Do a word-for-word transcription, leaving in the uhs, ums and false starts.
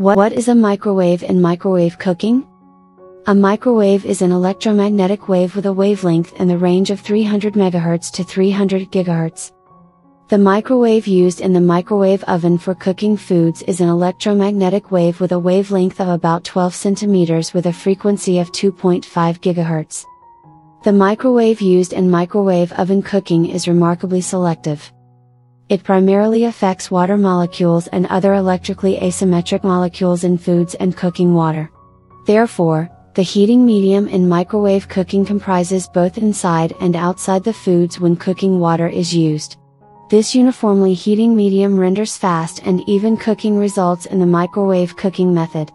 What, what is a microwave in microwave cooking? A microwave is an electromagnetic wave with a wavelength in the range of three hundred megahertz to three hundred gigahertz. The microwave used in the microwave oven for cooking foods is an electromagnetic wave with a wavelength of about twelve centimeters with a frequency of two point five gigahertz. The microwave used in microwave oven cooking is remarkably selective. It primarily affects water molecules and other electrically asymmetric molecules in foods and cooking water. Therefore, the heating medium in microwave cooking comprises both inside and outside the foods when cooking water is used. This uniformly heating medium renders fast and even cooking results in the microwave cooking method.